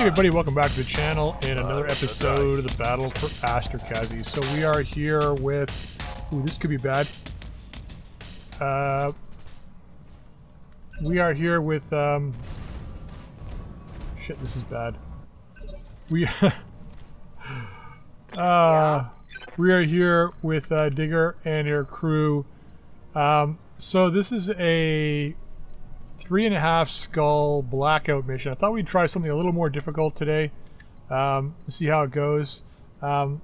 Hey everybody, welcome back to the channel and another episode of the Battle for Astrokaszy. So we are here with... Ooh, this could be bad. We are here with... Shit, this is bad. We are here with Digger and her crew. So this is a 3.5 skull blackout mission. I thought we'd try something a little more difficult today. See how it goes. Also,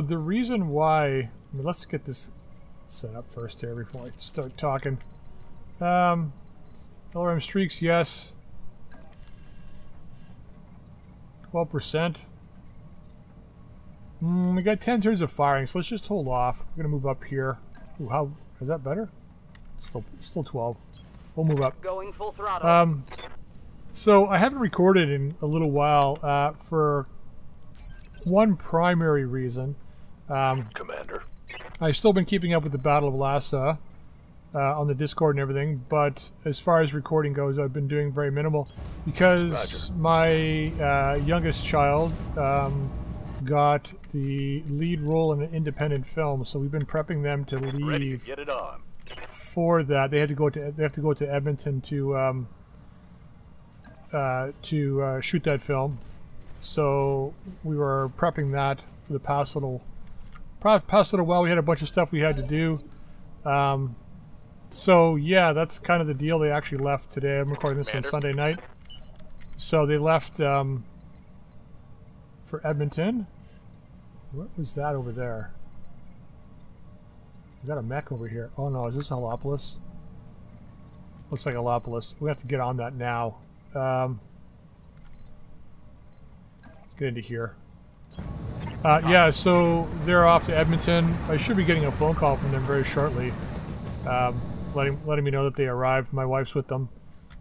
the reason why... I mean, let's get this set up first here before I start talking. LRM streaks, yes. 12%. We got 10 turns of firing, so let's just hold off. We're going to move up here. Ooh, how... Is that better? Still 12. We'll move up. Going full throttle. So I haven't recorded in a little while for one primary reason. Commander. I've still been keeping up with the Battle of Lhasa on the Discord and everything, but as far as recording goes, I've been doing very minimal because my youngest child got the lead role in an independent film, so we've been prepping them to leave. Ready to get it on. For that, they have to go to Edmonton to shoot that film. So we were prepping that for the past little while. We had a bunch of stuff we had to do. So yeah, that's kind of the deal. They actually left today. I'm recording this on Sunday night. So they left for Edmonton. What was that over there? We got a mech over here. Oh no, is this Holopolis? Looks like Holopolis. We have to get on that now. Let's get into here. Yeah, so they're off to Edmonton. I should be getting a phone call from them very shortly, letting me know that they arrived. My wife's with them,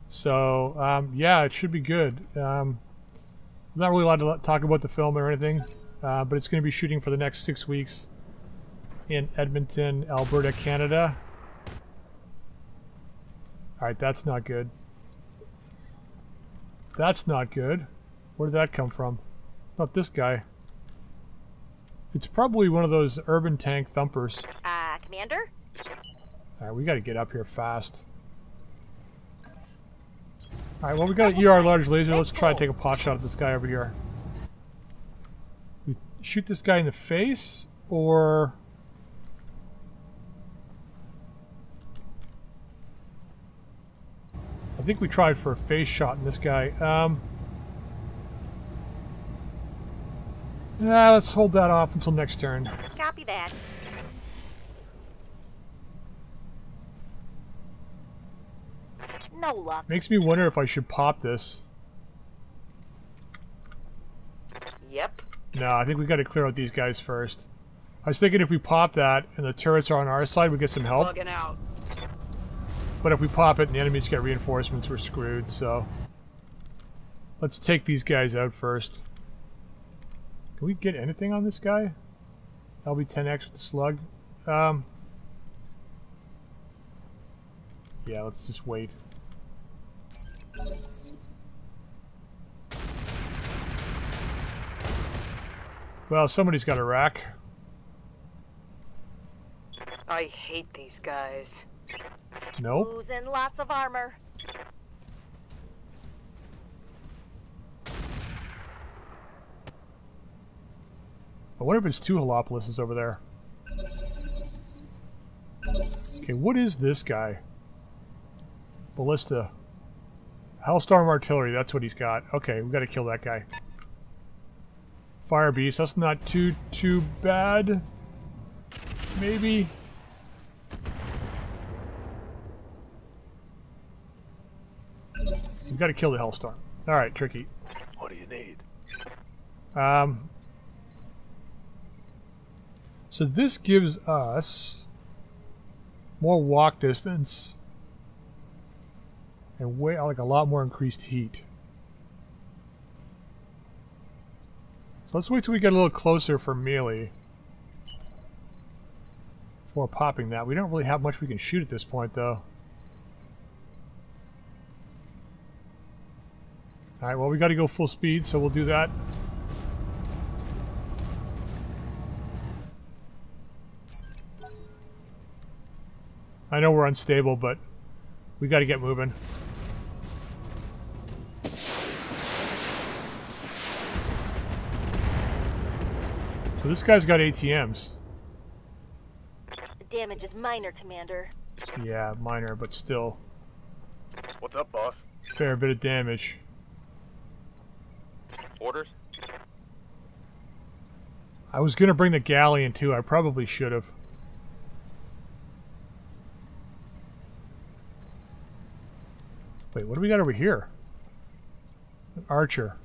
so yeah, it should be good. I'm not really allowed to talk about the film or anything, but it's going to be shooting for the next 6 weeks. In Edmonton, Alberta, Canada. Alright, that's not good. That's not good. Where did that come from? Not this guy. It's probably one of those urban tank thumpers. Commander? Alright, we gotta get up here fast. Alright, well, we got an ER large laser. Let's try to take a pot shot at this guy over here. We shoot this guy in the face, or... I think we tried for a face shot in this guy. Nah, let's hold that off until next turn. Copy that. No luck. Makes me wonder if I should pop this. Yep. No, I think we got to clear out these guys first. I was thinking if we pop that and the turrets are on our side, we get some help. Plugging out. But if we pop it and the enemies get reinforcements, we're screwed, so... Let's take these guys out first. Can we get anything on this guy? LB-10X with the slug? Yeah, let's just wait. Well, somebody's got a rack. I hate these guys. Nope. Losing lots of armor. I wonder if it's two Holopolises over there. Okay, what is this guy? Ballista. Hellstorm artillery, that's what he's got. Okay, we gotta kill that guy. Firebee, that's not too bad. Maybe. We've got to kill the Hellstorm. Alright, tricky. What do you need? So this gives us more walk distance and way like a lot more increased heat. So let's wait till we get a little closer for melee before popping that. We don't really have much we can shoot at this point though. Alright, well, we got to go full speed, so we'll do that. I know we're unstable, but we got to get moving. So this guy's got ATMs. The damage is minor, Commander. Yeah, minor, but still. What's up, boss? Fair bit of damage. Orders? I was going to bring the galley in, too. I probably should have. Wait, what do we got over here? An Archer.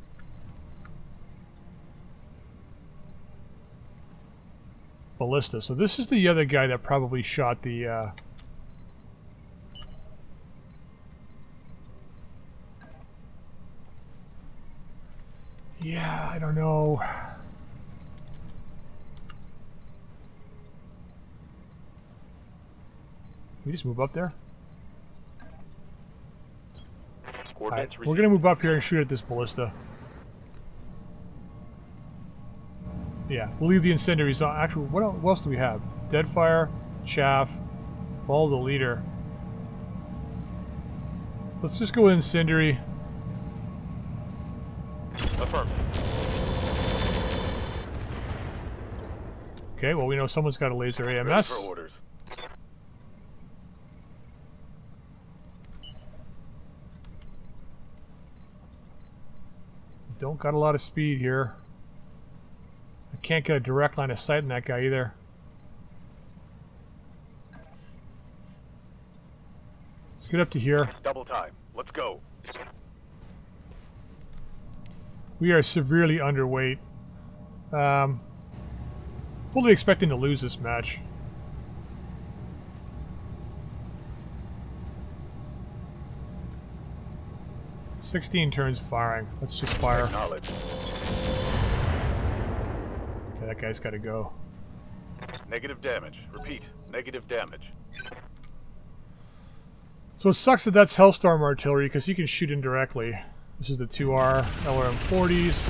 Ballista. So this is the other guy that probably shot the, Yeah, I don't know. Can we just move up there? Right, we're going to move up here and shoot at this ballista. Yeah, we'll leave the incendiaries on. Actually, what else do we have? Deadfire, chaff, follow the leader. Let's just go with incendiary. Affirm. Okay, well, we know someone's got a laser AMS. Ready for orders. Don't got a lot of speed here. I can't get a direct line of sight in that guy either. Let's get up to here. Double time. Let's go. We are severely underweight. Fully expecting to lose this match. Sixteen turns firing. Let's just fire. Okay, that guy's got to go. Negative damage. Repeat. Negative damage. So it sucks that that's Hellstorm artillery because he can shoot indirectly. This is the 2R LRM-40s.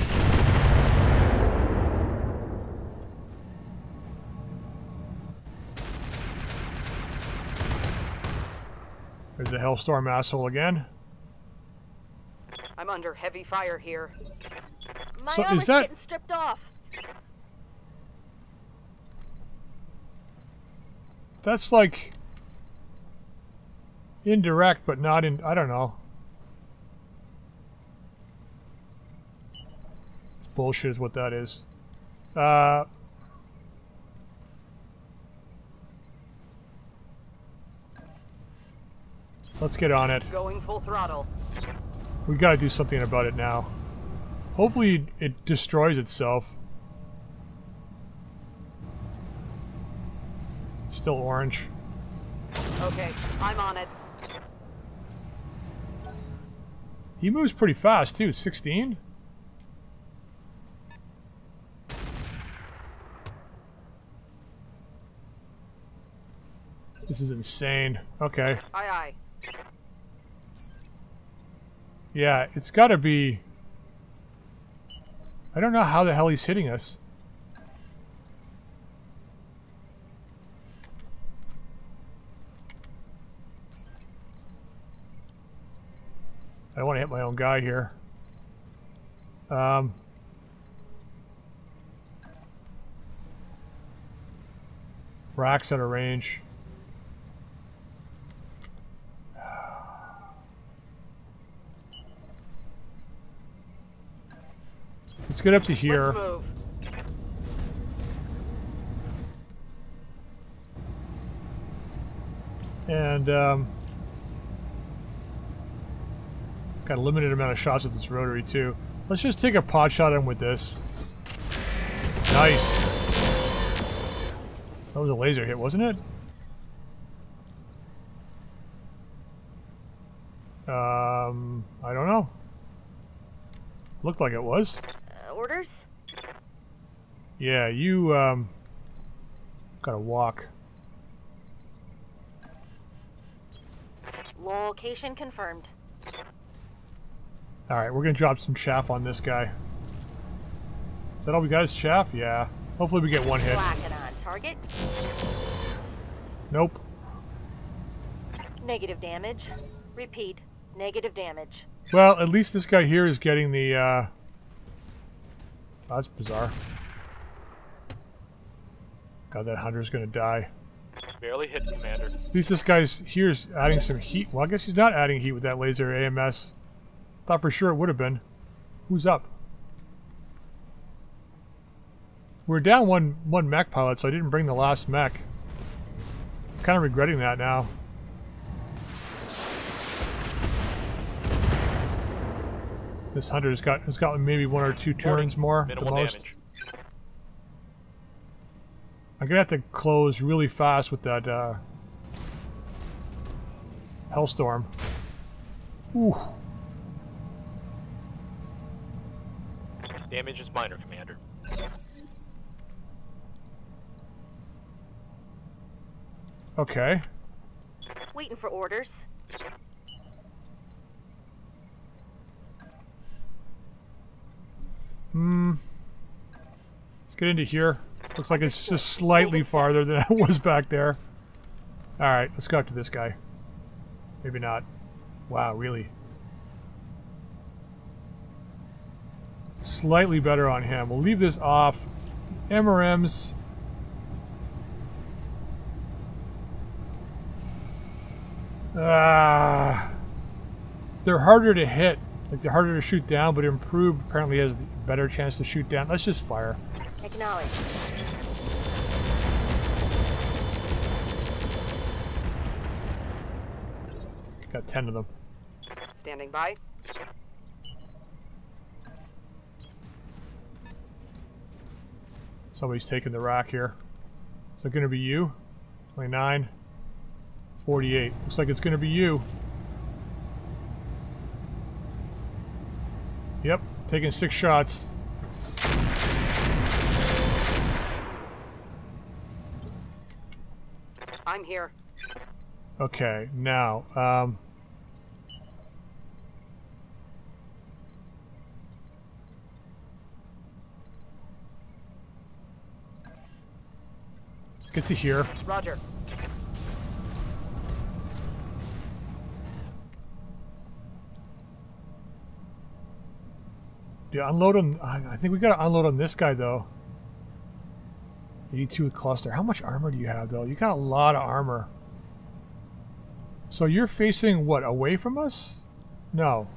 There's the Hellstorm asshole again. I'm under heavy fire here. My arm is getting stripped off. That's like indirect, but not in. I don't know. It's bullshit, is what that is. Let's get on it. Going full throttle. We gotta do something about it now. Hopefully it destroys itself. Still orange. Okay, I'm on it. He moves pretty fast too, 16? This is insane. Okay. Aye aye. Yeah, it's gotta be... I don't know how the hell he's hitting us. I don't want to hit my own guy here. Racks out of range. Let's get up to here. And, got a limited amount of shots with this rotary, too. Let's just take a pot shot in with this. Nice. That was a laser hit, wasn't it? I don't know. Looked like it was. Orders? Yeah, you, gotta walk. Location confirmed. Alright, we're going to drop some chaff on this guy. Is that all we got is chaff? Yeah. Hopefully we get one hit. On target. Nope. Negative damage. Repeat. Negative damage. Well, at least this guy here is getting the, oh, that's bizarre. God, that hunter's gonna die. Barely hit, Commander. At least this guy's here's adding some heat. Well, I guess he's not adding heat with that laser AMS. Thought for sure it would have been. Who's up? We're down one mech pilot, so I didn't bring the last mech. I'm kind of regretting that now. This hunter's got maybe one or two turns more at the most. Damage. I'm gonna have to close really fast with that Hellstorm. Ooh. Damage is minor, Commander. Okay. Waiting for orders. Hmm. Let's get into here. Looks like it's just slightly farther than I was back there. Alright, let's go up to this guy. Maybe not. Wow, really. Slightly better on him. We'll leave this off. MRMs. Ah. They're harder to hit. Like, they're harder to shoot down, but improved apparently has a better chance to shoot down. Let's just fire. Acknowledge. Got 10 of them. Standing by. Somebody's taking the rack here. Is it going to be you? 29. 48. Looks like it's going to be you. Yep, taking 6 shots. I'm here. Okay, now, let's get to here. Roger. Yeah, unload on. I think we gotta unload on this guy though. 82 with cluster. How much armor do you have though? You got a lot of armor. So you're facing what? Away from us? No.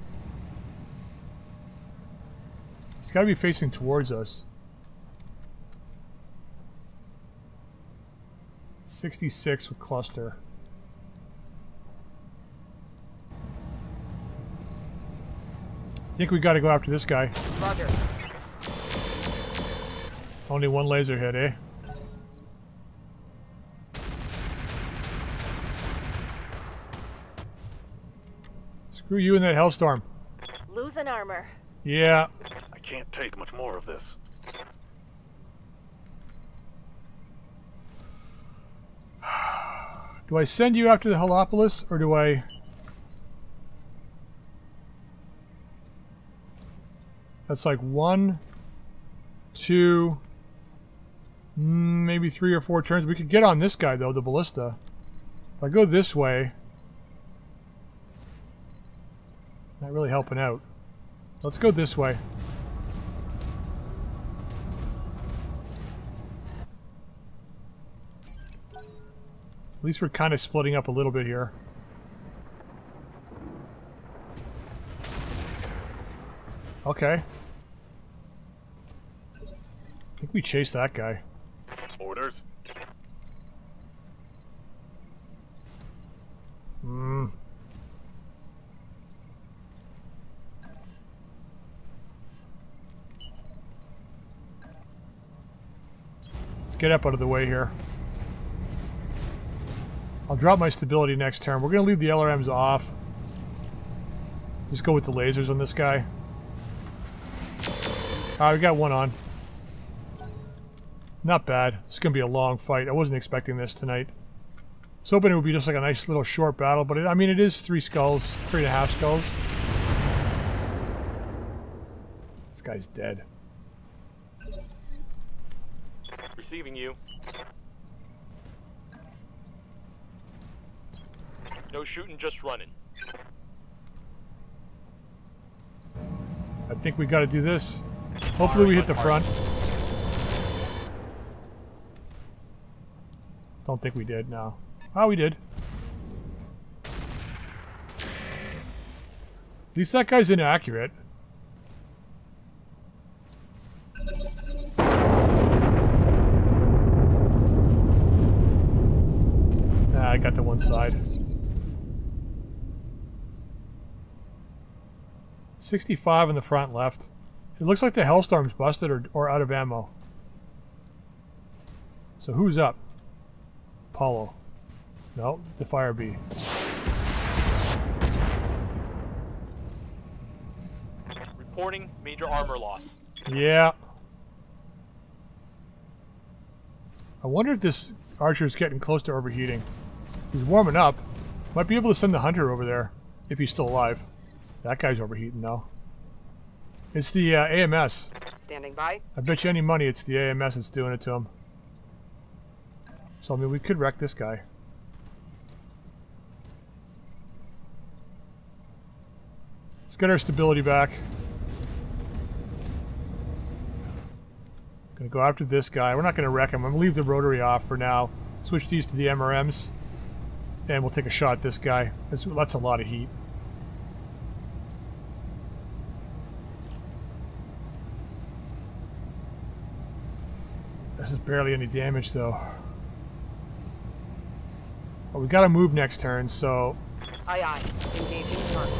It's gotta be facing towards us. 66 with cluster. I think we gotta go after this guy. Roger. Only one laser hit, eh? Screw you in that Hellstorm. Losing armor. Yeah. I can't take much more of this. Do I send you after the Holopolis, or do I... That's like 1, 2, maybe 3 or 4 turns. We could get on this guy though, the Ballista. If I go this way, not really helping out. Let's go this way. At least we're kind of splitting up a little bit here. Okay. I think we chased that guy. Orders. Hmm. Let's get up out of the way here. I'll drop my stability next turn. We're going to leave the LRMs off. Just go with the lasers on this guy. Alright, we got one on. Not bad. It's going to be a long fight. I wasn't expecting this tonight. I was hoping it would be just like a nice little short battle, but it, I mean, it is 3 skulls, 3.5 skulls. This guy's dead. Receiving you. No shooting, just running. I think we got to do this. Hopefully we hit the front. Don't think we did, no. Oh, we did. At least that guy's inaccurate. Nah, I got to one side. 65 in the front left. It looks like the Hellstorm's busted or out of ammo. So who's up? Apollo. No, the Firebee. Reporting major armor loss. Yeah. I wonder if this Archer's getting close to overheating. He's warming up. Might be able to send the Hunter over there if he's still alive. That guy's overheating now. It's the AMS. Standing by. I bet you any money it's the AMS that's doing it to him. So, I mean, we could wreck this guy. Let's get our stability back. Gonna go after this guy. We're not gonna wreck him. I'm gonna leave the rotary off for now. Switch these to the MRMs. And we'll take a shot at this guy. That's a lot of heat. This is barely any damage, though. Well, we gotta move next turn, so... Engaging target.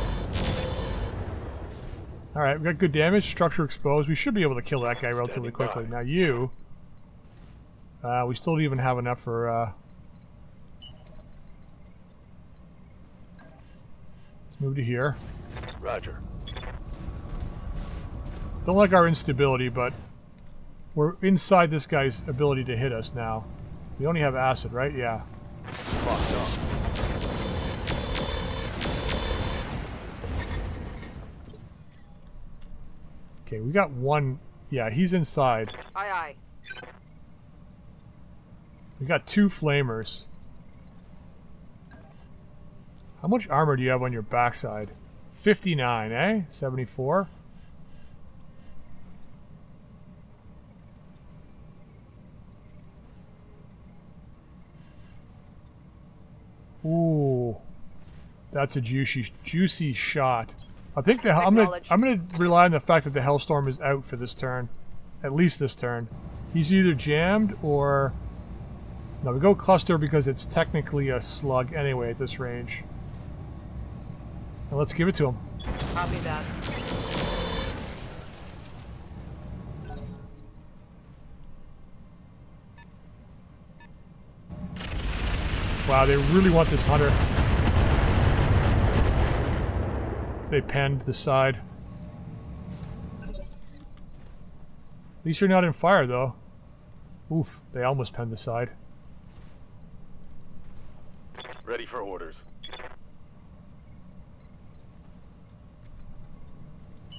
Alright, we got good damage, structure exposed. We should be able to kill that guy relatively quickly. Now you... we still don't even have enough for, Let's move to here. Roger. Don't like our instability, but... We're inside this guy's ability to hit us now. We only have acid, right? Yeah. Locked up. Okay, we got one. Yeah, he's inside. Aye, aye. We got two flamers. How much armor do you have on your backside? 59, eh? 74? Ooh, that's a juicy shot. I think that I'm gonna rely on the fact that the Hellstorm is out for this turn, at least this turn. He's either jammed or no. We go cluster because it's technically a slug anyway at this range. And let's give it to him. Copy that. Wow, they really want this Hunter. They penned the side. At least you're not in fire, though. Oof, they almost penned the side. Ready for orders. I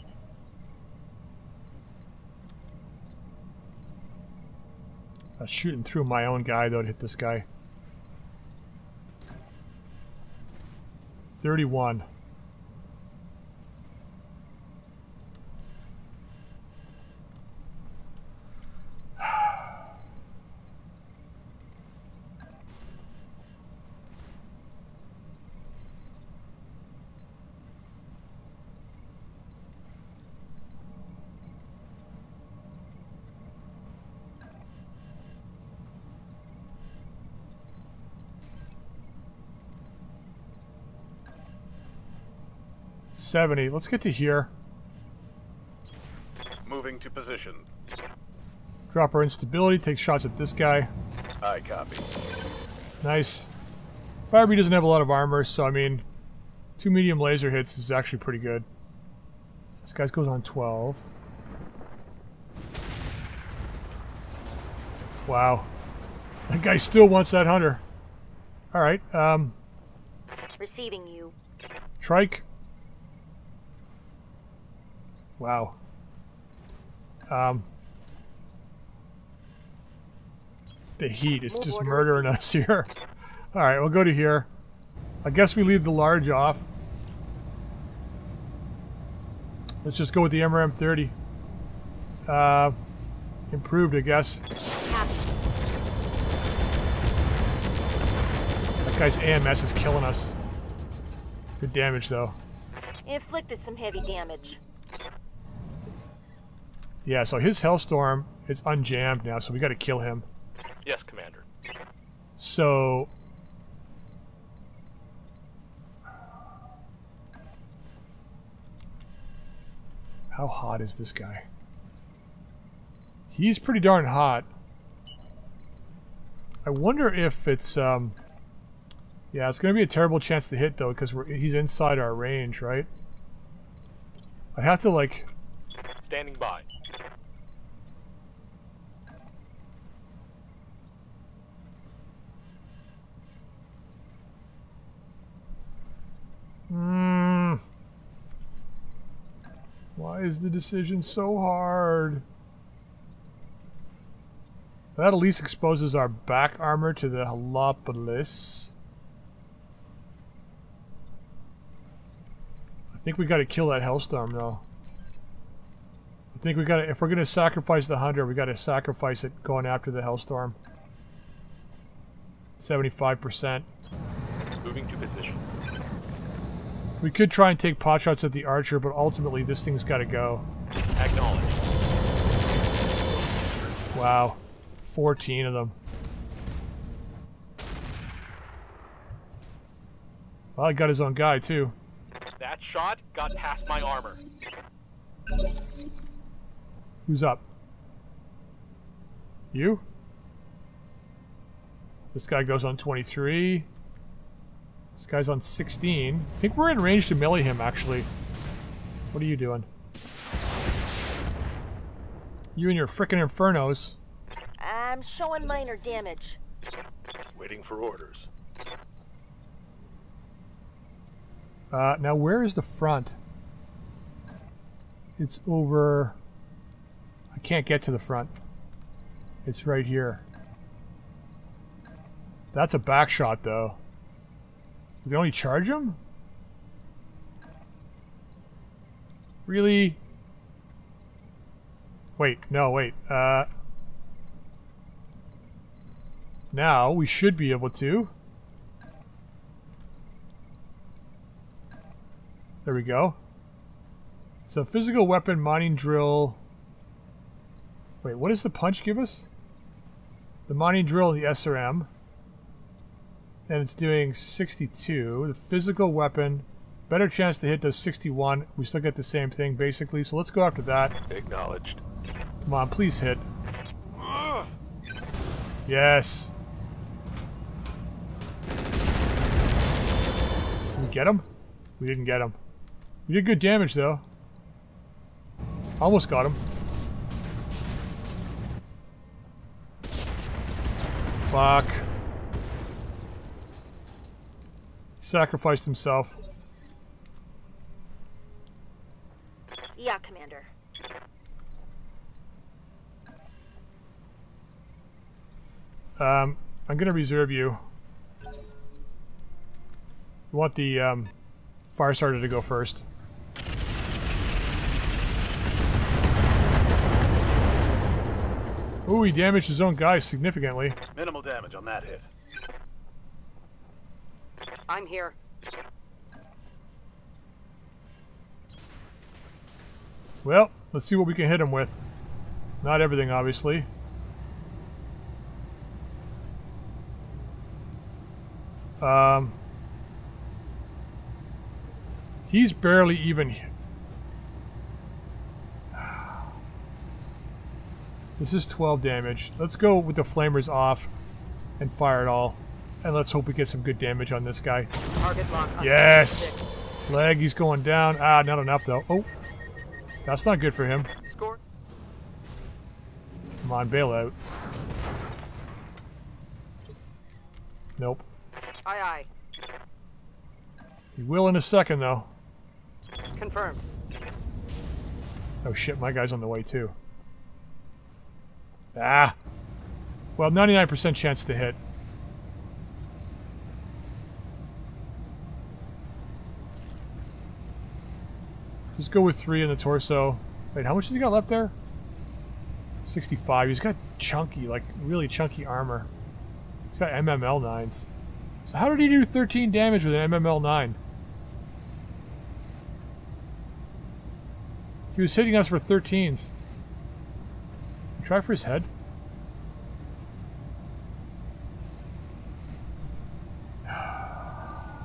was shooting through my own guy, though, to hit this guy. 31. Let's get to here. Moving to position. Drop our instability, take shots at this guy. I copy. Nice. Firebee doesn't have a lot of armor, so I mean, 2 medium laser hits is actually pretty good. This guy goes on 12. Wow. That guy still wants that Hunter. Alright, Receiving you. Trike. Wow. The heat is just murdering us here. Alright, we'll go to here. I guess we leave the large off. Let's just go with the MRM-30. Improved, I guess. That guy's AMS is killing us. Good damage, though. Inflicted some heavy damage. Yeah, so his Hellstorm is unjammed now, so we gotta kill him. Yes, Commander. So... how hot is this guy? He's pretty darn hot. I wonder if it's... yeah, it's going to be a terrible chance to hit, though, because he's inside our range, right? I have to, like... standing by. Why is the decision so hard? That at least exposes our back armor to the Holopolis. I think we gotta kill that Hellstorm, though. I think we gotta, if we're gonna sacrifice the Hunter, we gotta sacrifice it going after the Hellstorm. 75%. Moving to position. We could try and take potshots at the Archer, but ultimately this thing's gotta go. Acknowledged. Wow. 14 of them. Well, he got his own guy, too. That shot got past my armor. Who's up? You? This guy goes on 23. This guy's on 16. I think we're in range to melee him, actually. What are you doing? You and your frickin' Infernos. I'm showing minor damage. Waiting for orders. Now where is the front? It's over... I can't get to the front. It's right here. That's a back shot, though. We can only charge him? Really? Wait, no, wait. Now we should be able to. There we go. So physical weapon, mining drill. Wait, what does the punch give us? The mining drill and the SRM. And it's doing 62. The physical weapon, better chance to hit, does 61. We still get the same thing basically, so let's go after that. Acknowledged. Come on, please hit. Yes. Did we get him? We didn't get him. We did good damage though. Almost got him. Fuck. Sacrificed himself. Yeah, Commander. I'm gonna reserve you. You want the fire starter to go first. Ooh, he damaged his own guy significantly. Minimal damage on that hit. I'm here. Well, let's see what we can hit him with. Not everything, obviously. He's barely even... This is 12 damage. Let's go with the flamers off and fire it all. And let's hope we get some good damage on this guy. Target lock. Yes! Leg, he's going down. Ah, not enough though. Oh! That's not good for him. Score. Come on, bail out. Nope. Aye, aye. He will in a second though. Confirmed. Oh shit, my guy's on the way too. Ah. Well, 99% chance to hit. Just go with 3 in the torso. Wait, how much has he got left there? 65. He's got chunky, like really chunky armor. He's got MML9s. So how did he do 13 damage with an MML9? He was hitting us for 13s. Try for his head. I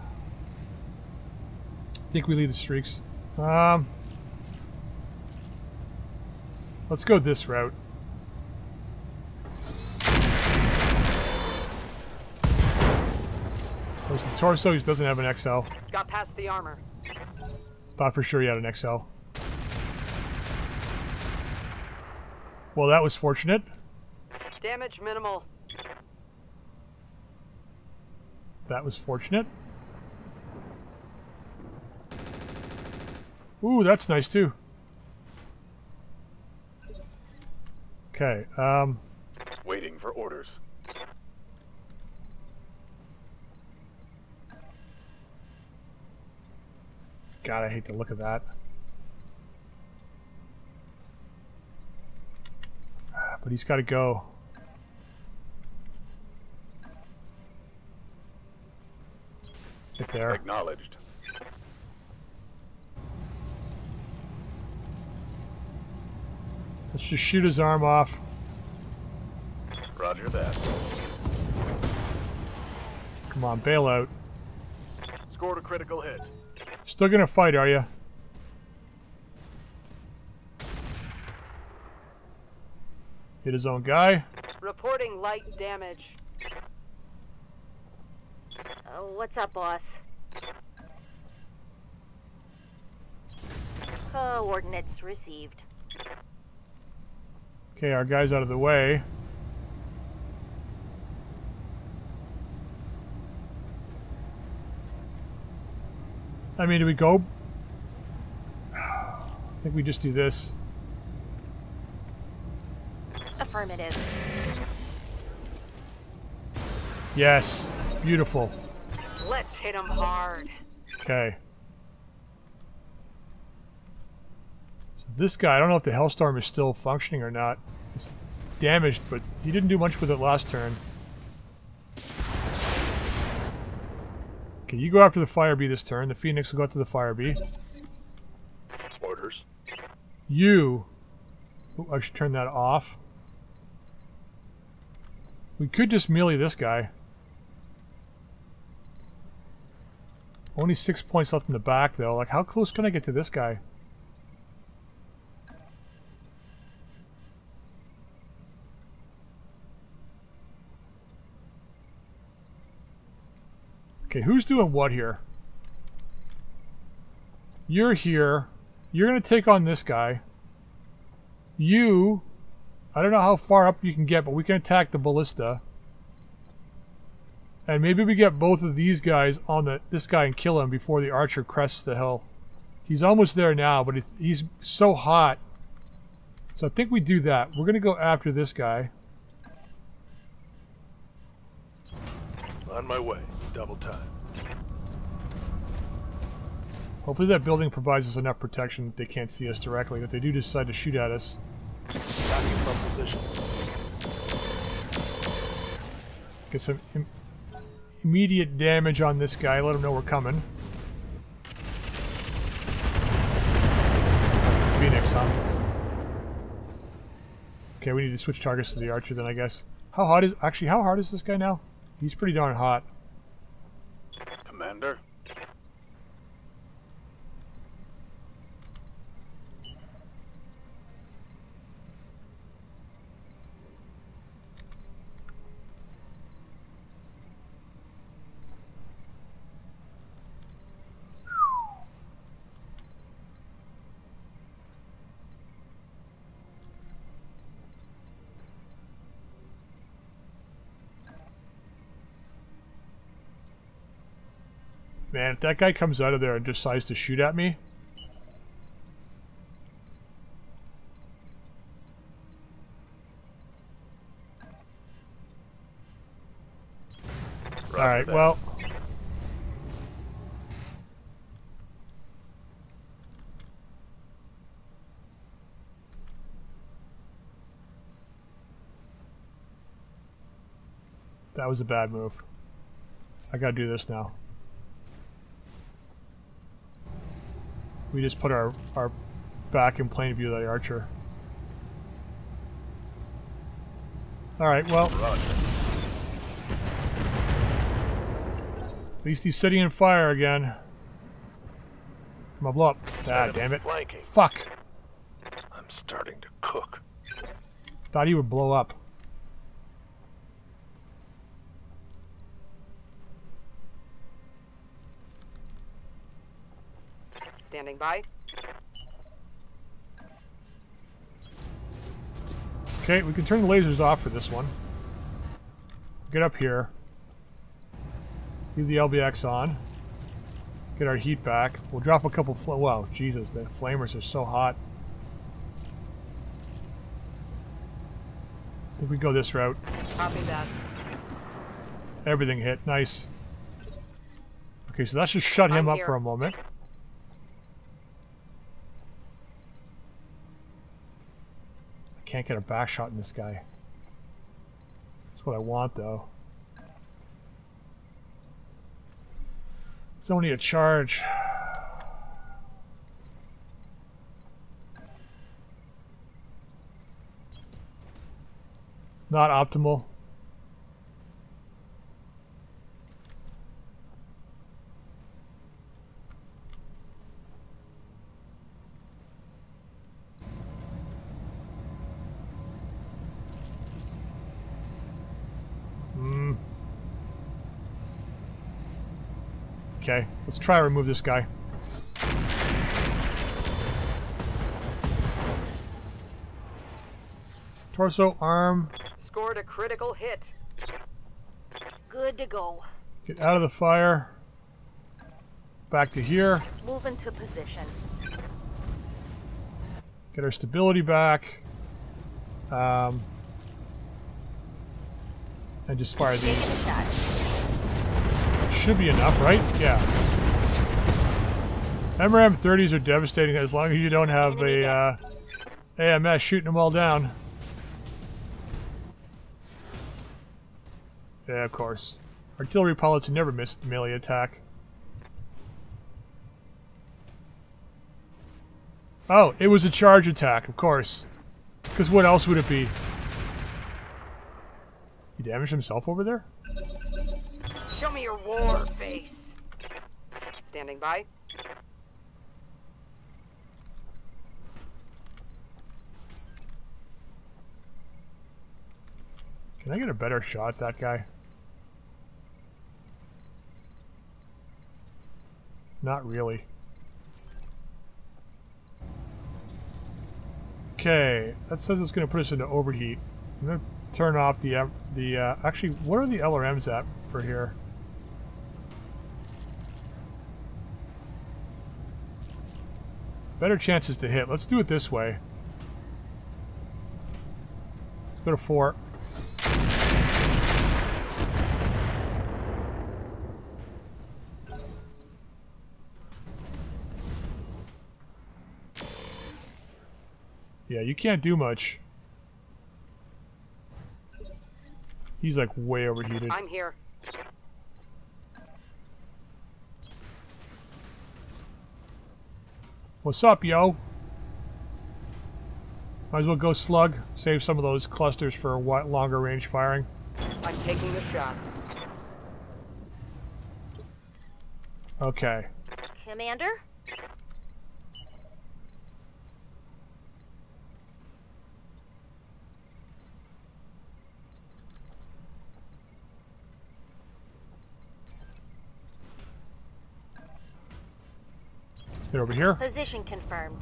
think we lead the streaks. Let's go this route. There's the torso. He doesn't have an XL. Got past the armor. Thought for sure he had an XL. Well, that was fortunate. Damage minimal. That was fortunate. Ooh, that's nice too. Okay, waiting for orders. God, I hate the look of that. But he's got to go. Get there. Acknowledged. Let's just shoot his arm off. Roger that. Come on, bail out. Scored a critical hit. Still gonna fight, are you? Hit his own guy. Reporting light damage. Oh, what's up, boss? Coordinates received. Okay, our guy's out of the way. I mean, do we go? I think we just do this. Affirmative. Yes. Beautiful. Let's hit him hard. Okay. So this guy, I don't know if the Hellstorm is still functioning or not. It's damaged, but he didn't do much with it last turn. Okay, you go after the Firebee this turn. The Phoenix will go after the Firebee. Orders. You. Ooh, I should turn that off. We could just melee this guy. Only 6 points left in the back, though. Like, how close can I get to this guy? Okay, who's doing what here? You're here. You're going to take on this guy. You... I don't know how far up you can get, but we can attack the Ballista. And maybe we get both of these guys on this guy and kill him before the Archer crests the hill. He's almost there now, but he's so hot. So I think we do that. We're going to go after this guy. On my way. Double time. Hopefully that building provides us enough protection that they can't see us directly. If they do decide to shoot at us... Get some immediate damage on this guy. Let him know we're coming. Phoenix, huh? Okay, we need to switch targets to the Archer then, I guess. How hard is this guy now? He's pretty darn hot. Commander. Man, if that guy comes out of there and decides to shoot at me... All right. Well. That was a bad move. I gotta do this now. We just put our back in plain view of the Archer. Alright, well. At least he's sitting in fire again. Come on, blow up. Ah, damn it. Fuck! I'm starting to cook. Thought he would blow up. Standing by. Okay, we can turn the lasers off for this one. Get up here. Leave the LBX on. Get our heat back. We'll drop a couple wow, Jesus, the flamers are so hot. I think we go this route. Copy that. Everything hit. Nice. Okay, so that should shut him up for a moment. Can't get a back shot in this guy. That's what I want, though. It's only a charge. Not optimal. Okay, let's try to remove this guy. Torso, arm. Scored a critical hit. Good to go. Get out of the fire. Back to here. Move into position. Get our stability back. And just fire these. Should be enough, right? Yeah. MRAM-30s are devastating as long as you don't have a AMS shooting them all down. Yeah, of course. Artillery pilots never miss the melee attack. Oh, it was a charge attack, of course. Because what else would it be? He damaged himself over there? Show me your war face. Standing by. Can I get a better shot at that guy? Not really. Okay, that says it's going to put us into overheat. I'm going to turn off the actually, what are the LRMs at for here? Better chances to hit. Let's do it this way. Let's go to 4. Yeah, you can't do much. He's like way overheated. I'm here. What's up, yo? Might as well go slug. Save some of those clusters for longer range firing. I'm taking the shot. Okay. Commander? Get over here. Position confirmed.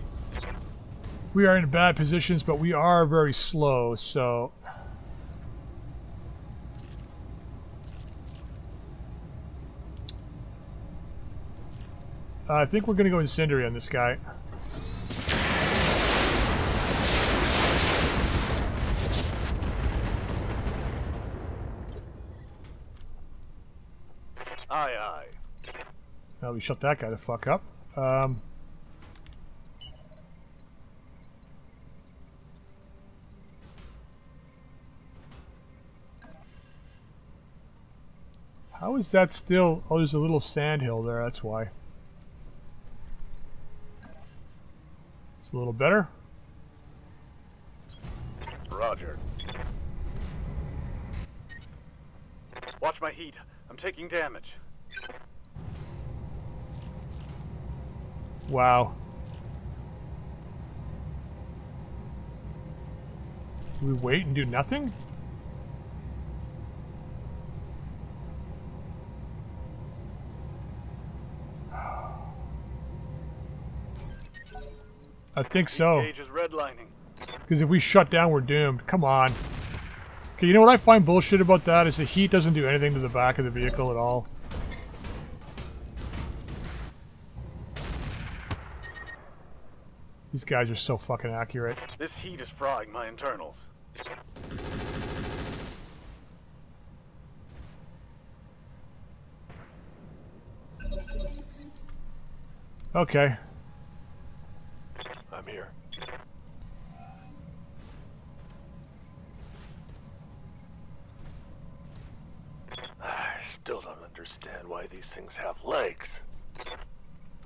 We are in bad positions, but we are very slow, so... I think we're going to go incendiary on this guy. die. Well, we shut that guy the fuck up. How is that still... Oh, there's a little sand hill there, that's why. It's a little better. Roger. Watch my heat. I'm taking damage. Wow. Do we wait and do nothing? I think so. Because if we shut down, we're doomed. Come on. Okay, you know what I find bullshit about that is the heat doesn't do anything to the back of the vehicle at all. These guys are so fucking accurate. This heat is frying my internals. Okay. I'm here. I still don't understand why these things have legs.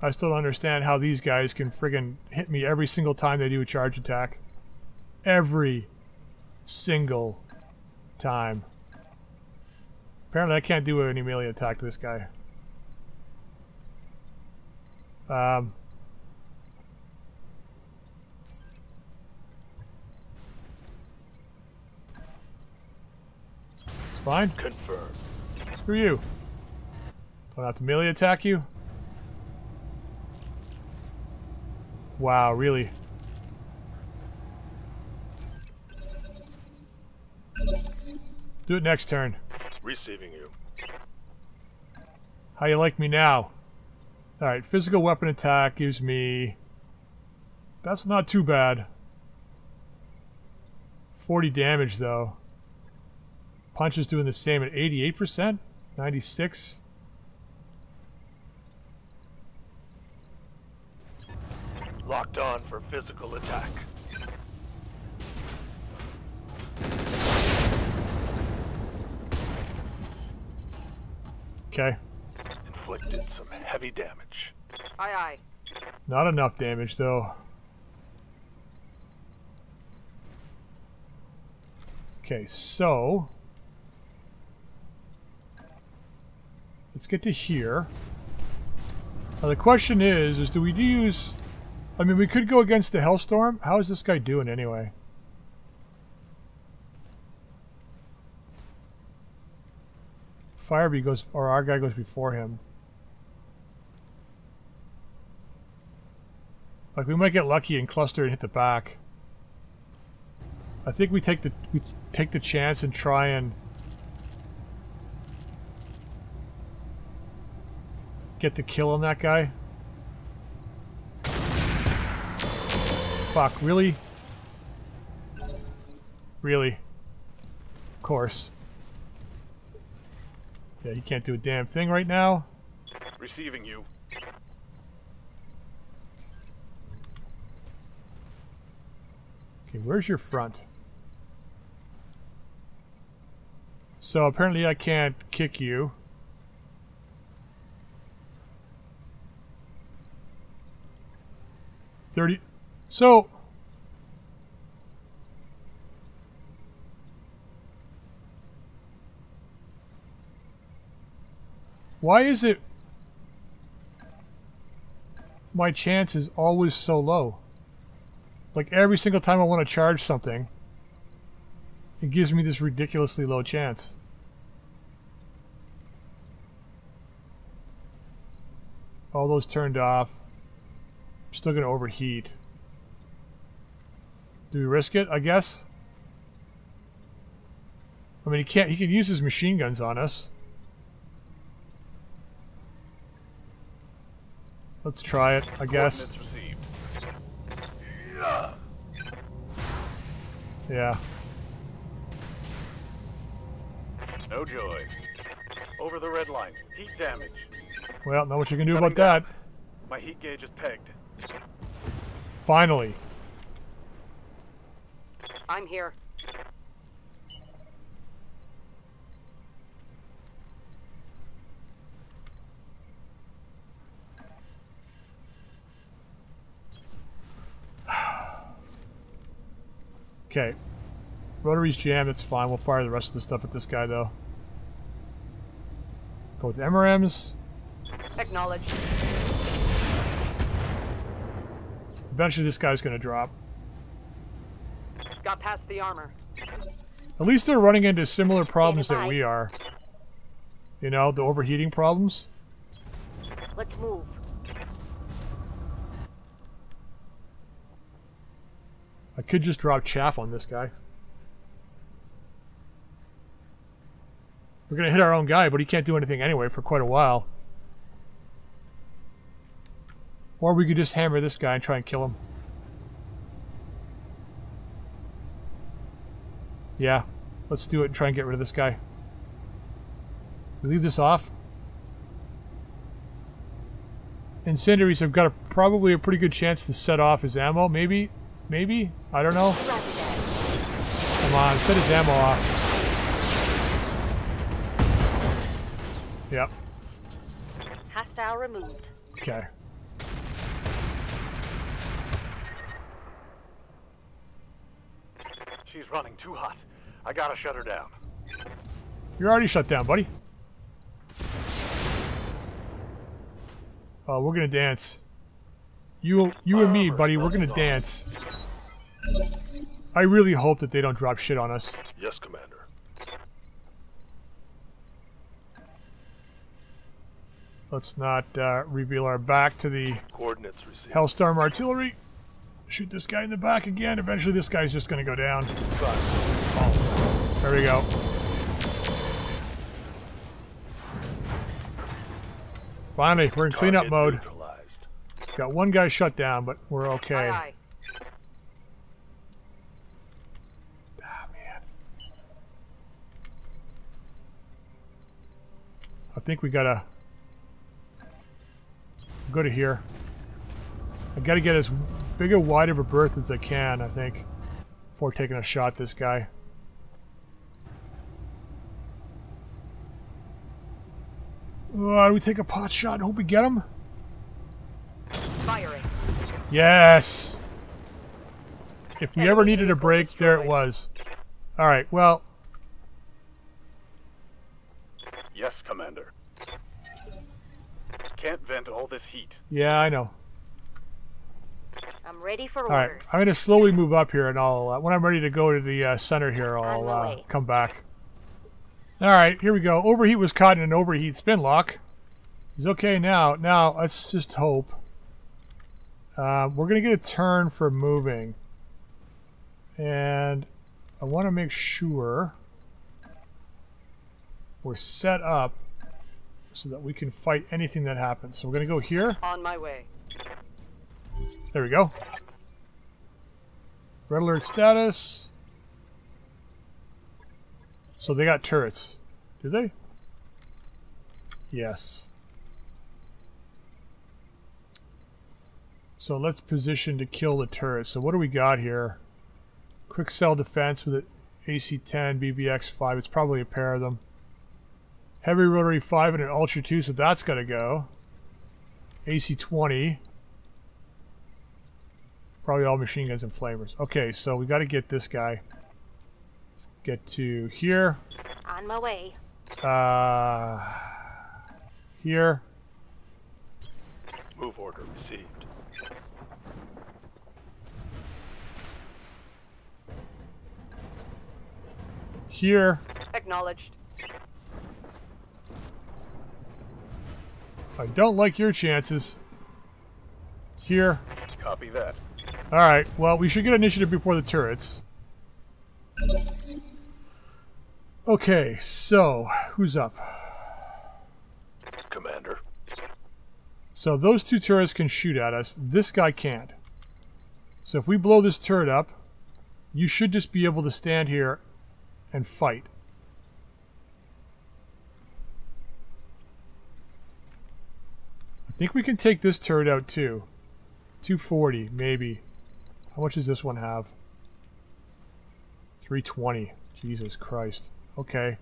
I still don't understand how these guys can friggin' hit me every single time they do a charge attack. Every single time. Apparently I can't do any melee attack to this guy. It's fine. Confirmed. Screw you. Don't have to melee attack you. Wow, really? Do it next turn. Receiving you. How you like me now? Alright, physical weapon attack gives me... That's not too bad. 40 damage, though. Punch is doing the same at 88%? 96? Locked on for physical attack. Okay. Inflicted some heavy damage. Aye aye. Not enough damage though. Okay, so let's get to here. Now the question is do we use... I mean, we could go against the Hellstorm. How is this guy doing anyway? Firebee goes, or our guy goes before him. Like, we might get lucky and cluster and hit the back. I think we take the chance and try and get the kill on that guy. Fuck, really? Really? Of course. Yeah, he can't do a damn thing right now. Receiving you. Okay, where's your front? So apparently I can't kick you. So, why is it my chance is always so low? Like every single time I want to charge something, it gives me this ridiculously low chance. All those turned off. I'm still going to overheat. Do we risk it, I guess? I mean, he can use his machine guns on us. Let's try it, I guess. Yeah. No joy. Over the red line. Heat damage. Well, not what you can do about that. My heat gauge is pegged. Finally. I'm here. Okay. Rotary's jammed, it's fine. We'll fire the rest of the stuff at this guy, though. Go with the MRMs. Acknowledged. Eventually this guy's gonna drop. Got past the armor. At least they're running into similar problems that we are. You know, the overheating problems. Let's move. I could just drop chaff on this guy. We're gonna hit our own guy, but he can't do anything anyway for quite a while. Or we could just hammer this guy and try and kill him. Yeah, let's do it and try and get rid of this guy. We leave this off. Incendiaries have got probably a pretty good chance to set off his ammo, maybe? Maybe? I don't know. Come on, set his ammo off. Yep. Hostile removed. Okay. She's running too hot. I gotta shut her down. You're already shut down, buddy. Oh, we're gonna dance. You and me, buddy, we're gonna dance. I really hope that they don't drop shit on us. Yes, Commander. Let's not reveal our back to the Hellstorm artillery. Shoot this guy in the back again. Eventually this guy's just gonna go down. Oh, there we go. Finally, we're in cleanup mode. Got one guy shut down, but we're okay. Aye, aye. Ah, man. I think we gotta go to here. I gotta get as big and wide of a berth as I can, I think, before taking a shot at this guy. Do we take a pot shot and hope we get him? Firing. Yes! If we ever needed a break, there it was. Alright, well. Yes, Commander. Can't vent all this heat. Yeah, I know. I'm ready for orders. Alright, I'm going to slowly move up here and I'll, when I'm ready to go to the center here, I'll come back. Alright, here we go. Overheat was caught in an overheat spin lock. He's okay now. Now, let's just hope. We're going to get a turn for moving. And I want to make sure we're set up so that we can fight anything that happens. So we're going to go here. On my way. There we go. Red alert status. So they got turrets. Do they? Yes. So let's position to kill the turret. So what do we got here? Quick cell defense with an AC-10, BBX-5. It's probably a pair of them. Heavy rotary 5 and an Ultra 2, so that's got to go. AC-20. Probably all machine guns and flamers. Okay, so we got to get this guy. Get to here. On my way. Here. Move order received. Here. Acknowledged. I don't like your chances. Here. Copy that. Alright, well, we should get initiative before the turrets. Okay, so, who's up? Commander. So those two turrets can shoot at us. This guy can't. So if we blow this turret up, you should just be able to stand here and fight. think we can take this turret out too. 240, maybe. How much does this one have? 320. Jesus Christ. Okay.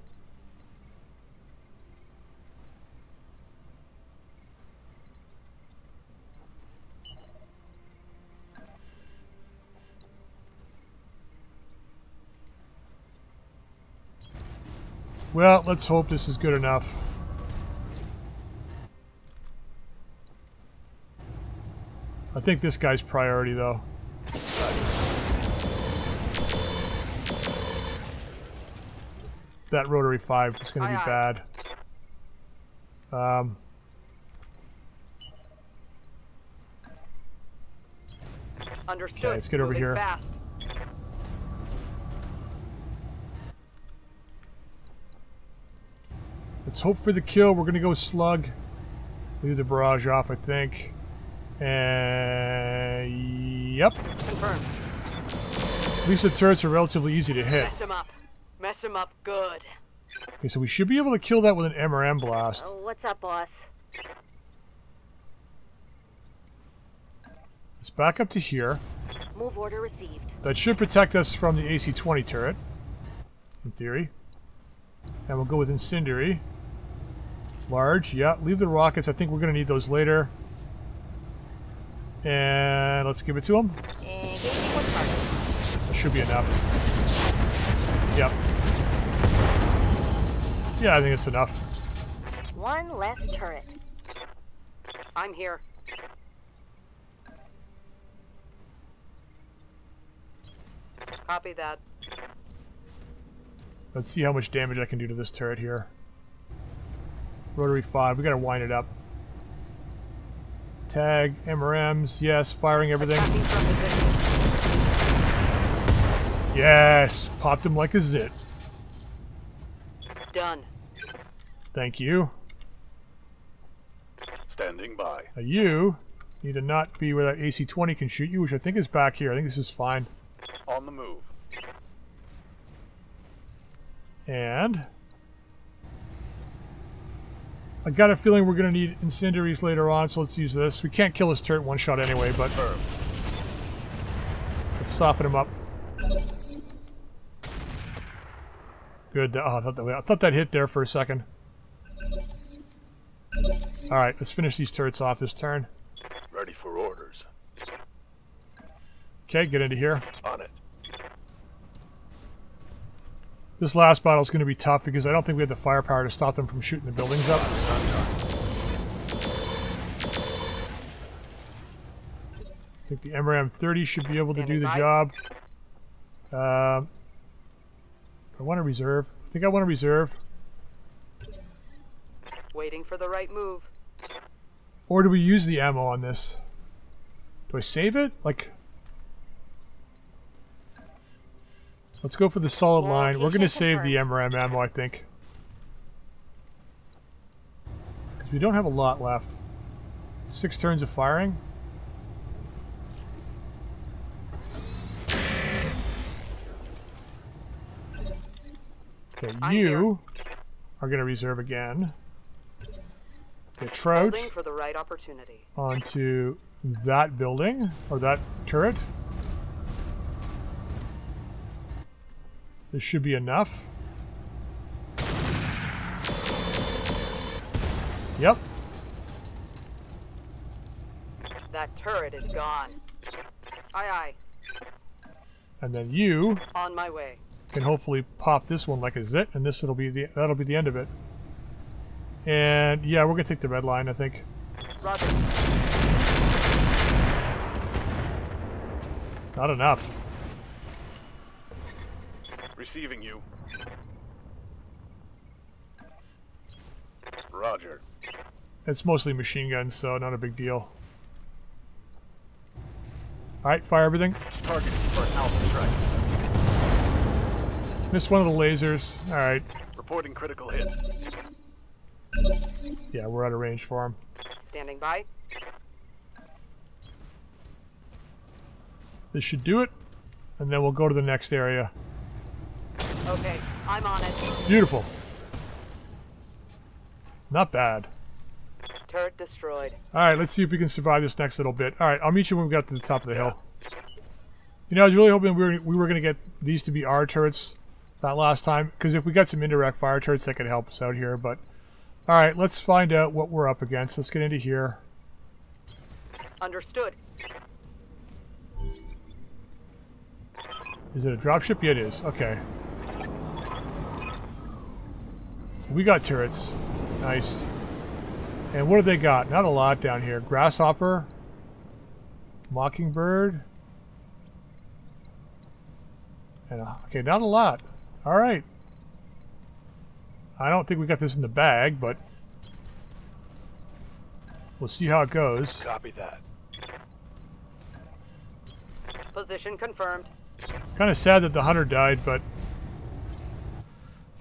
Well, let's hope this is good enough. I think this guy's priority, though. That Rotary 5 is going to be bad. Understood. Okay, let's get over here. Fast. Let's hope for the kill. We're going to go slug. Leave the barrage off, I think. Yep. Confirmed. At least the turrets are relatively easy to hit. Mess him up. Mess him up good. Okay, so we should be able to kill that with an MRM blast. Oh, what's up, boss? Let's back up to here. Move order received. That should protect us from the AC-20 turret, in theory. And we'll go with incendiary. Large, yeah. Leave the rockets. I think we're going to need those later. And let's give it to him. That should be enough. Yep. Yeah, I think it's enough. One less turret. I'm here. Copy that. Let's see how much damage I can do to this turret here. Rotary 5. We gotta wind it up. Tag, MRMs, yes, firing everything. Yes, popped him like a zit. Done. Thank you. Standing by. Now you need to not be where that AC-20 can shoot you, which I think is back here. I think this is fine. On the move. And I got a feeling we're going to need incendiaries later on, so let's use this. We can't kill his turret one shot anyway, but let's soften him up. Good. Oh, I thought that hit there for a second. Alright, let's finish these turrets off this turn. Ready for orders. Okay, get into here. On it. This last battle is going to be tough because I don't think we have the firepower to stop them from shooting the buildings up. I think the MRM 30 should be able to do the job. I want to reserve. I think I want to reserve. Waiting for the right move. Or do we use the ammo on this? Do I save it? Like... Let's go for the solid line. We're going to save the MRM ammo, I think. Because we don't have a lot left. 6 turns of firing. Okay, you are going to reserve again. Okay, Trout onto that building, or that turret. This should be enough. Yep. That turret is gone. Aye, aye. And then you on my way can hopefully pop this one like a zit, and this that'll be the end of it. And yeah, we're gonna take the red line, I think. Roger. Not enough. Receiving you. Roger. It's mostly machine guns, so not a big deal. Alright, fire everything. Targeting for an alpha strike. Missed one of the lasers. Alright. Reporting critical hit. Yeah, we're out of range for him. Standing by. This should do it. And then we'll go to the next area. Okay, I'm on it. Beautiful. Not bad. Turret destroyed. Alright, let's see if we can survive this next little bit. Alright, I'll meet you when we got to the top of the hill. You know, I was really hoping we were going to get these to be our turrets that last time, because if we got some indirect fire turrets, that could help us out here, but... Alright, let's find out what we're up against. Let's get into here. Understood. Is it a dropship? Yeah, it is. Okay. We got turrets. Nice. And what do they got? Not a lot down here. Grasshopper. Mockingbird. And okay, not a lot. Alright. I don't think we got this in the bag, but... we'll see how it goes. Copy that. Position confirmed. Kind of sad that the hunter died, but...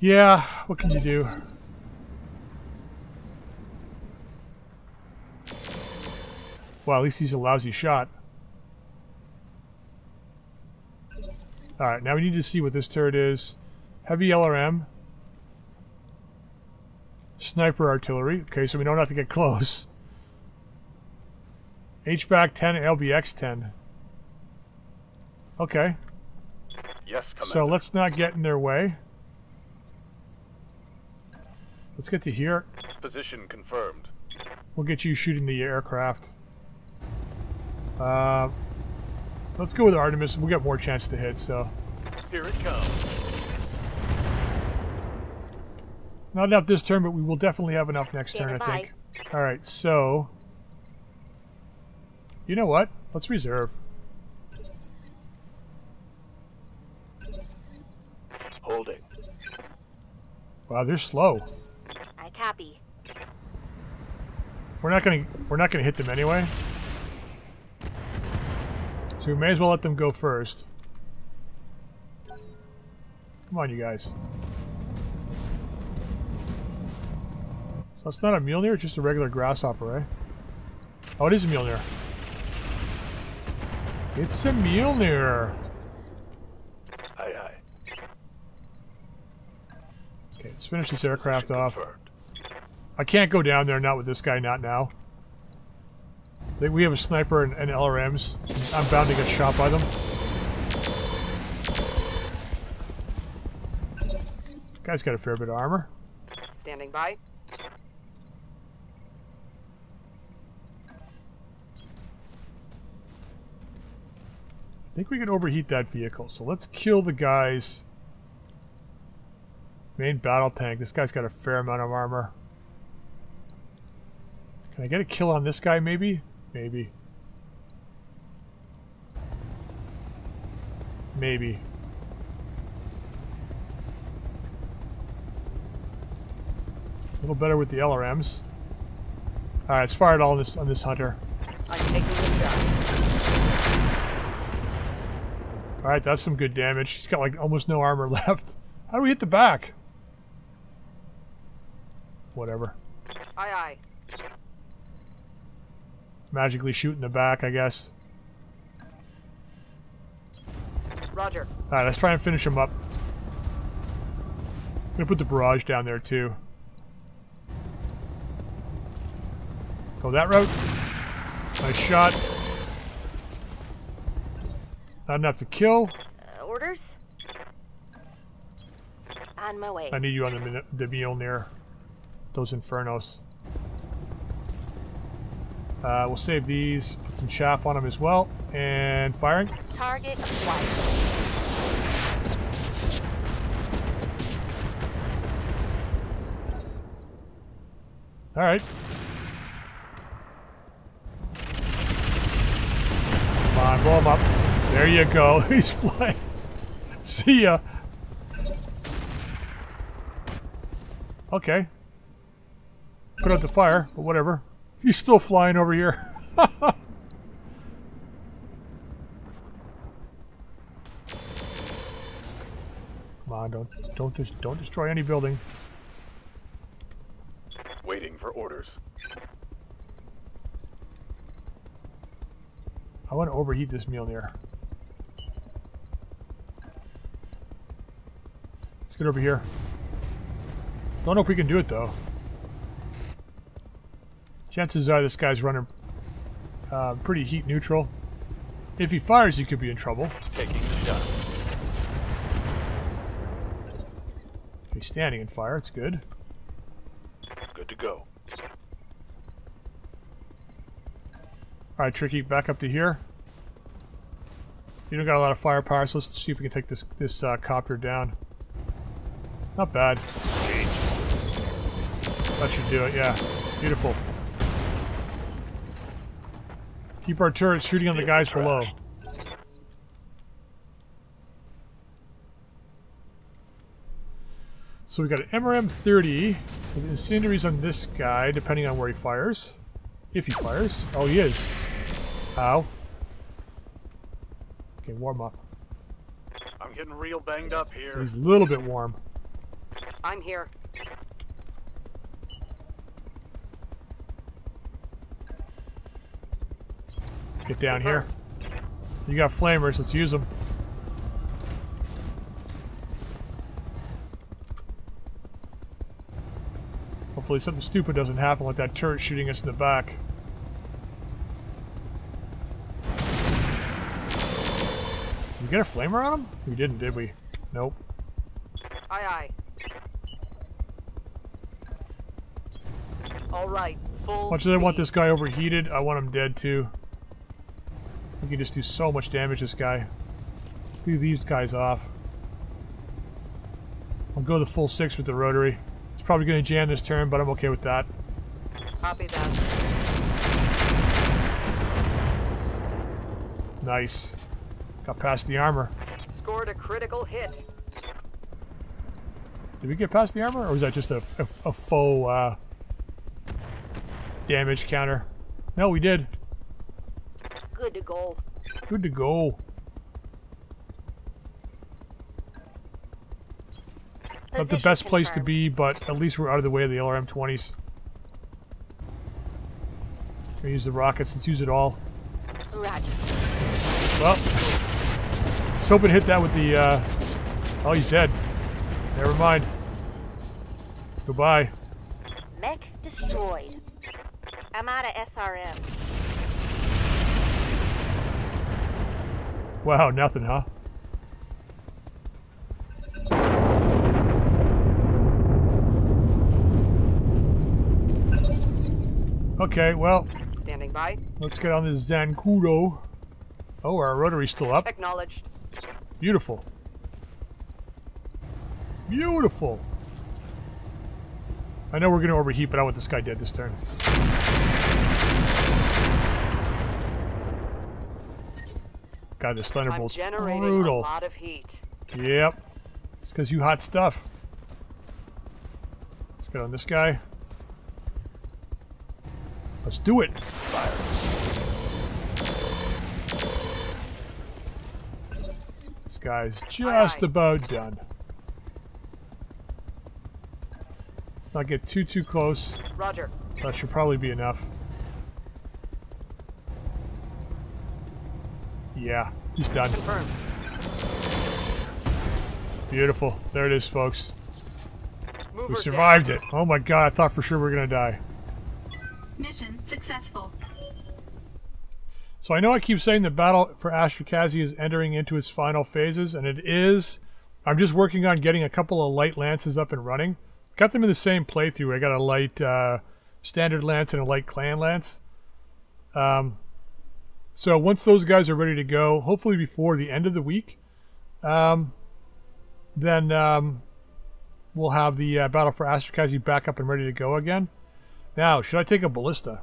yeah, what can you do? Well, at least he's a lousy shot. Alright, now we need to see what this turret is. Heavy LRM. Sniper artillery. Okay, so we know not to get close. HVAC 10, LBX 10. Okay. Yes, Commander. So let's not get in their way. Let's get to here. Position confirmed. We'll get you shooting the aircraft. Let's go with Artemis. We'll get more chance to hit, so... here it comes. Not enough this turn, but we will definitely have enough next turn, I think. Alright, so... you know what? Let's reserve. Holding. Wow, they're slow. I copy. We're not gonna hit them anyway. So we may as well let them go first. Come on, you guys. So it's not a Mjolnir, it's just a regular Grasshopper, eh? Oh, it is a Mjolnir. It's a Mjolnir! Aye, aye. Okay, let's finish this aircraft off. I can't go down there, not with this guy, not now. I think we have a sniper and LRMs. I'm bound to get shot by them. This guy's got a fair bit of armor. Standing by. I think we can overheat that vehicle, so let's kill the guy's main battle tank. This guy's got a fair amount of armor. Can I get a kill on this guy, maybe? Maybe. Maybe. A little better with the LRMs. Alright, let's fire it all on this hunter. I'm taking the shot. Alright, that's some good damage. She's got like almost no armor left. How do we hit the back? Whatever. Aye, aye. Magically shoot in the back, I guess. Roger. Alright, let's try and finish him up. I'm gonna put the barrage down there too. Go that route. Nice shot. Not enough to kill. Orders? On my way. I need you on the Mjolnir. Those Infernos. We'll save these. Put some chaff on them as well. And firing. Target acquired. Alright. Come on, blow them up. There you go. He's flying. See ya. Okay. Put out the fire, but whatever. He's still flying over here. Come on, don't destroy any building. Waiting for orders. I want to overheat this Mjolnir. Get over here. Don't know if we can do it though. Chances are this guy's running pretty heat neutral. If he fires, he could be in trouble. Taking the shot. If he's standing in fire, it's good. Good to go. Alright, Tricky, back up to here. You don't got a lot of firepower, so let's see if we can take this copter down. Not bad. That should do it, yeah. Beautiful. Keep our turrets shooting on the guys below. So we got an MRM-30 with incendiaries on this guy, depending on where he fires. If he fires. Oh, he is. Ow. Okay, warm up. I'm getting real banged up here. He's a little bit warm. I'm here. Get down here. You got flamers, let's use them. Hopefully something stupid doesn't happen like that turret shooting us in the back. Did we get a flamer on him? We didn't, did we? Nope. Aye, aye. Alright, full much as I want this guy overheated, I want him dead too. We can just do so much damage this guy. Leave these guys off. I'll go the full 6 with the rotary. It's probably going to jam this turn, but I'm okay with that. Copy that. Nice. Got past the armor. Scored a critical hit. Did we get past the armor, or was that just a faux damage counter? No, we did. Good to go. Good to go. Not the best place to be, but at least we're out of the way of the LRM-20s. We use the rockets. Let's use it all. Roger. Well, let's hope it hit that with the... oh, he's dead. Never mind. Goodbye. Mech destroyed. I'm out of SRM. Wow, nothing, huh? Okay, well. Standing by. Let's get on this Zancudo. Oh, our rotary's still up. Acknowledged. Beautiful. Beautiful. I know we're gonna overheat, but I want this guy dead this turn. God, this Thunderbolt's brutal. A lot of heat. Yep. It's because you hot stuff. Let's get on this guy. Let's do it. Fire. This guy's just about done. Let's not get too close. Roger. That should probably be enough. Yeah, he's done. Confirmed. Beautiful. There it is, folks. We survived it. Oh my god, I thought for sure we were going to die. Mission successful. So I know I keep saying the battle for Astrokaszy is entering into its final phases, and it is. I'm just working on getting a couple of light lances up and running. Got them in the same playthrough. I got a light standard lance and a light clan lance. So once those guys are ready to go, hopefully before the end of the week, then we'll have the Battle for Astrokaszy back up and ready to go again. Now, should I take a Ballista?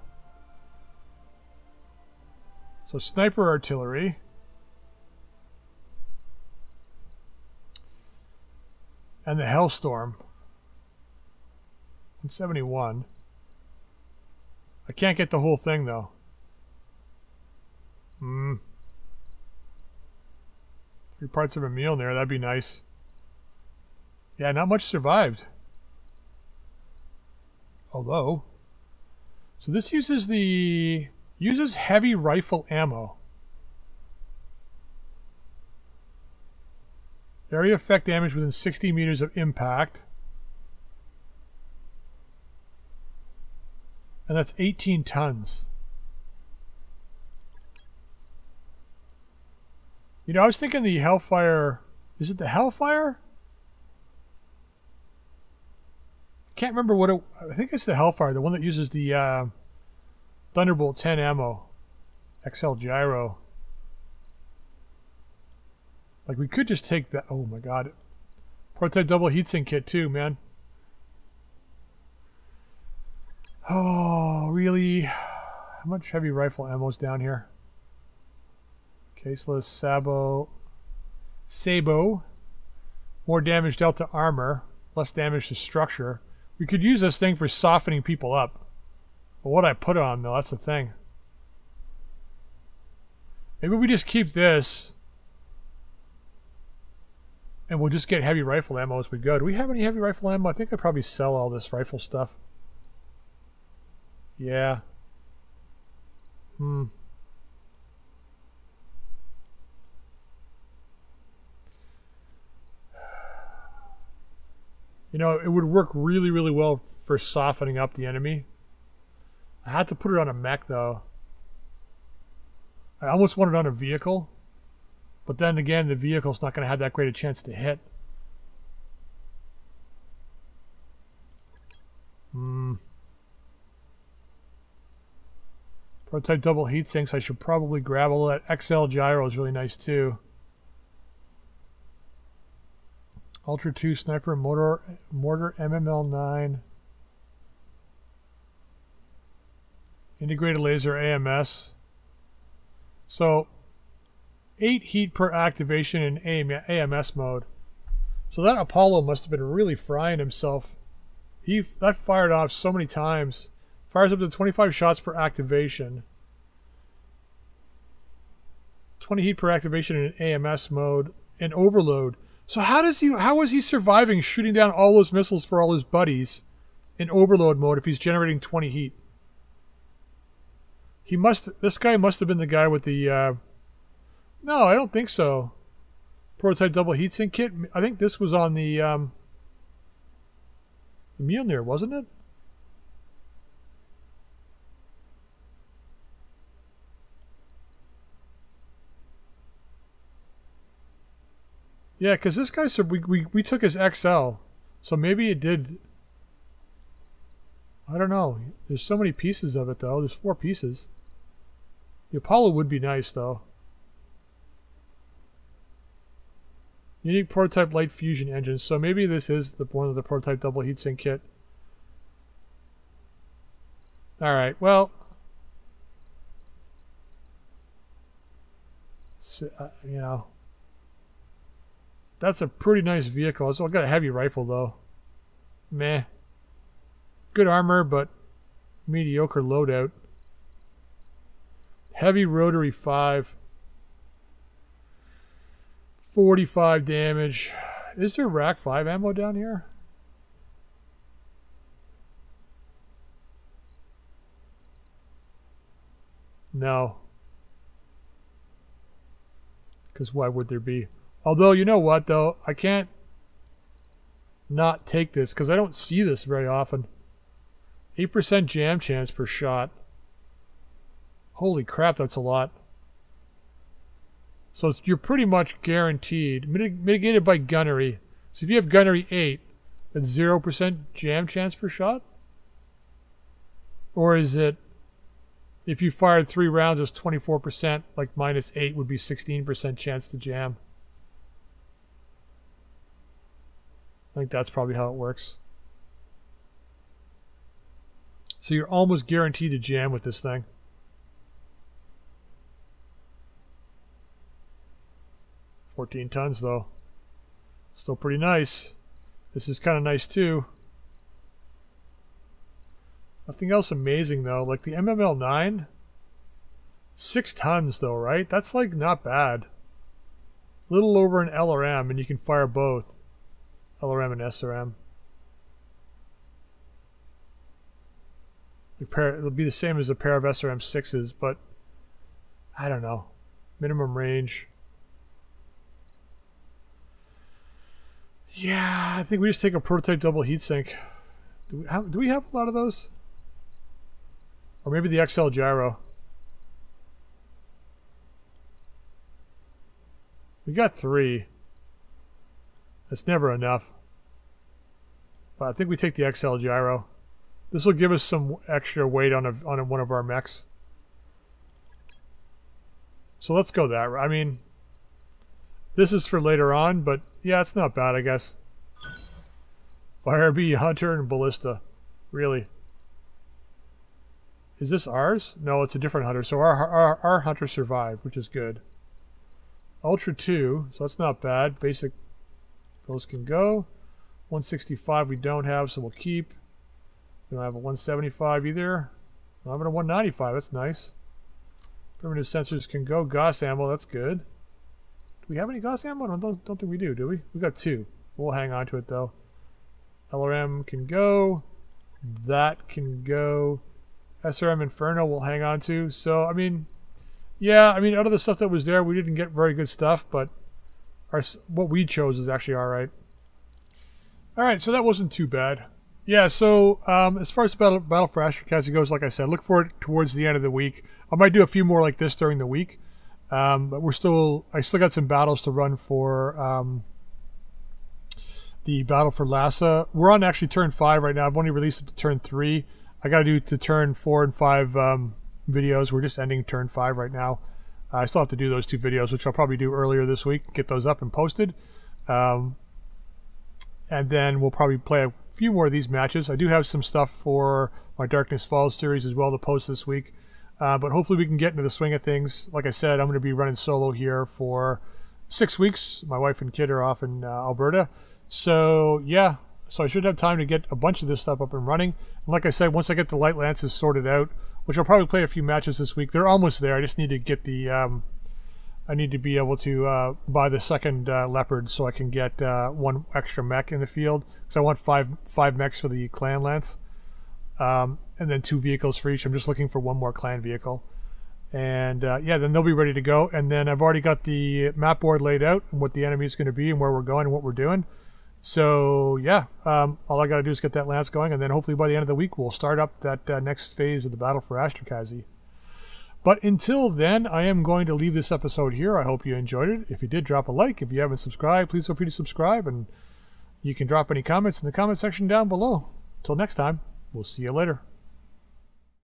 So sniper artillery. And the Hellstorm. 171. I can't get the whole thing though. Hmm. 3 parts of a meal in there, that'd be nice. Yeah, not much survived. Although. So this uses the... uses heavy rifle ammo. Area effect damage within 60 meters of impact. And that's 18 tons. You know, I was thinking the Hellfire... Is it the Hellfire? Can't remember what it... I think it's the Hellfire, the one that uses the Thunderbolt 10 ammo. XL Gyro. Like, we could just take that... Oh, my God. Prototype double heatsink kit, too, man. Oh, really? How much heavy rifle ammo's down here? Caseless, Sabo. More damage dealt to armor. Less damage to structure. We could use this thing for softening people up. But what I put on, though, that's the thing. Maybe we just keep this. And we'll just get heavy rifle ammo as we go. Do we have any heavy rifle ammo? I think I'd probably sell all this rifle stuff. Yeah. You know, it would work really, really well for softening up the enemy. I had to put it on a mech, though. I almost wanted it on a vehicle. But then again, the vehicle's not going to have that great a chance to hit. Prototype double heat sinks, I should probably grab all that. XL Gyro is really nice, too. Ultra 2 Sniper Mortar MML9. Integrated Laser AMS. So, 8 heat per activation in AMS mode. So that Apollo must have been really frying himself. That fired off so many times. Fires up to 25 shots per activation. 20 heat per activation in AMS mode and overload. So how is he surviving shooting down all those missiles for all his buddies in overload mode if he's generating 20 heat? This guy must have been the guy with the no, I don't think so. Prototype double heatsink kit. I think this was on the Mjolnir, wasn't it? Yeah, because this guy said we took his XL, so maybe it did. I don't know. There's so many pieces of it, though. There's 4 pieces. The Apollo would be nice, though. Unique prototype light fusion engine. So maybe this is the one of the prototype double heatsink kit. All right. Well, so, you know. That's a pretty nice vehicle. It's got a heavy rifle, though. Meh. Good armor, but mediocre loadout. Heavy rotary 5. 45 damage. Is there rack 5 ammo down here? No. Because why would there be? Although, you know what, though? I can't not take this, because I don't see this very often. 8% jam chance per shot. Holy crap, that's a lot. So you're pretty much guaranteed. Mitigated by gunnery. So if you have gunnery 8, that's 0% jam chance per shot? Or is it, if you fired 3 rounds, it's 24%, like minus 8 would be 16% chance to jam. I think that's probably how it works. So you're almost guaranteed to jam with this thing. $14 tons, though. Still pretty nice. This is kind of nice, too. Nothing else amazing, though. Like the MML9. 6 tons, though, right? That's, like, not bad. A little over an LRM, and you can fire both. LRM and SRM. It'll be the same as a pair of SRM 6s, but I don't know. Minimum range. Yeah, I think we just take a prototype double heatsink. Do we have a lot of those? Or maybe the XL gyro. We got 3. That's never enough. But I think we take the XL gyro. This will give us some extra weight on one of our mechs. So let's go that route. I mean, this is for later on, but yeah, it's not bad, I guess. Firebee, Hunter, and Ballista. Really. Is this ours? No, it's a different Hunter. So our Hunter survived, which is good. Ultra 2, so that's not bad. Basic, those can go. 165 we don't have, so we'll keep. We don't have a 175 either. I'm having a 195, that's nice. Primitive sensors can go. Gauss ammo, that's good. Do we have any Gauss ammo? I don't think we do we? We got 2. We'll hang on to it, though. LRM can go. That can go. SRM Inferno we'll hang on to. So, I mean, yeah, I mean, out of the stuff that was there, we didn't get very good stuff, but what we chose is actually alright. Alright, so that wasn't too bad. Yeah, so as far as Battle for Astrokaszy goes, like I said, look for it towards the end of the week. I might do a few more like this during the week, but I still got some battles to run for the Battle for Lhasa. We're on actually turn 5 right now. I've only released it to turn 3. I got to do to turn 4 and 5 videos. We're just ending turn 5 right now. I still have to do those 2 videos, which I'll probably do earlier this week. Get those up and posted, and then we'll probably play a few more of these matches. I do have some stuff for my Darkness Falls series as well to post this week, but hopefully we can get into the swing of things. Like I said, I'm going to be running solo here for 6 weeks. My wife and kid are off in Alberta, so yeah. So I should have time to get a bunch of this stuff up and running. And like I said, once I get the light lances sorted out, which I'll probably play a few matches this week. They're almost there. I just need to get the... I need to be able to buy the second leopard so I can get 1 extra mech in the field. Because I want 5 mechs for the clan lance. And then 2 vehicles for each. I'm just looking for 1 more clan vehicle. And yeah, then they'll be ready to go. And then I've already got the map board laid out and what the enemy is going to be and where we're going and what we're doing. So yeah, all I gotta do is get that lance going, and then hopefully by the end of the week we'll start up that next phase of the Battle for Astrokaszy. But until then, I am going to leave this episode here. I hope you enjoyed it. If you did, drop a like. If you haven't subscribed, please feel free to subscribe, and you can drop any comments in the comment section down below. Till next time, we'll see you later.